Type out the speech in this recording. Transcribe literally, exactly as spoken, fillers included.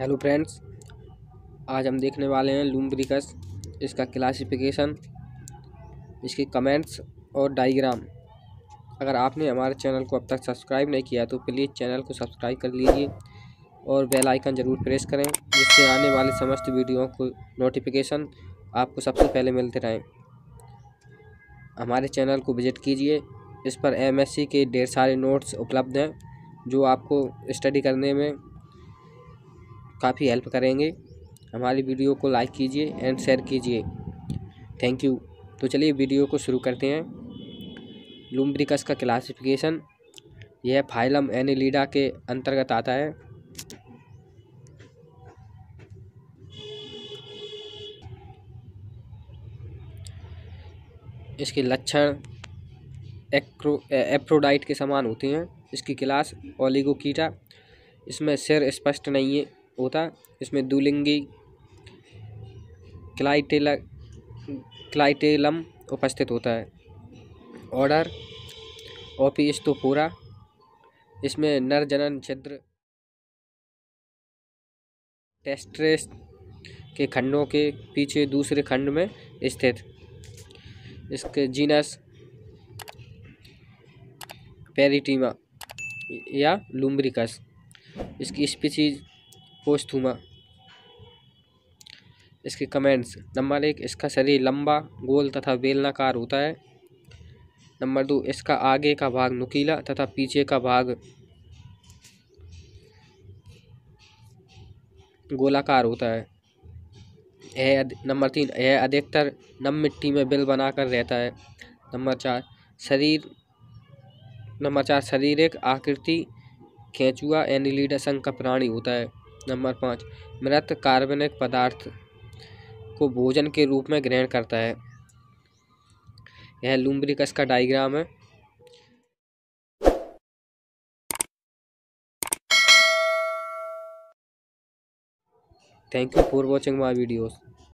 Hello friends, आज हम देखने वाले हैं लूम्ब्रिकस, इसका क्लासिफिकेशन, इसके कमेंट्स और डायग्राम। अगर आपने हमारे चैनल को अब तक सब्सक्राइब नहीं किया तो प्लीज़ चैनल को सब्सक्राइब कर लीजिए और बेल आइकन ज़रूर प्रेस करें, जिससे आने वाले समस्त वीडियो को नोटिफिकेशन आपको सबसे पहले मिलते रहें। हमारे चैनल को विजिट कीजिए, इस पर एमएससी के ढेर सारे नोट्स उपलब्ध हैं जो आपको स्टडी करने में काफ़ी हेल्प करेंगे। हमारी वीडियो को लाइक कीजिए एंड शेयर कीजिए। Thank you. तो चलिए वीडियो को शुरू करते हैं। लूम्ब्रिकस का क्लासिफिकेशन, यह फाइलम एनेलिडा के अंतर्गत आता है। इसके लक्षण एप्रोडाइट के समान होते हैं। इसकी क्लास ओलिगोकीटा, इसमें सिर स्पष्ट नहीं है होता। इसमें दुलिंगी क्लाइटेला क्लाइटेलम उपस्थित होता है। ऑर्डर ओपिस्थोपुरा, इसमें नर जनन छिद्र टेस्ट्रेस के खंडों के पीछे दूसरे खंड में स्थित। इसके जीनस पेरिटीमा या लूम्ब्रिकस। इसकी स्पीसीज पोस्थुमा। इसके कमेंट्स, नंबर एक, इसका शरीर लंबा, गोल तथा बेलनाकार होता है। नंबर दो, इसका आगे का भाग नुकीला तथा पीछे का भाग गोलाकार होता है। यह नंबर तीन, यह अधिकतर नम मिट्टी में बिल बनाकर रहता है। नंबर चार, शरीर नंबर चार शारीरिक आकृति केंचुआ एनिलीडा संघ का प्राणी होता है। नंबर पाँच, मृत कार्बनिक पदार्थ को भोजन के रूप में ग्रहण करता है। यह लूम्ब्रिकस का डायग्राम है। Thank you for watching my videos.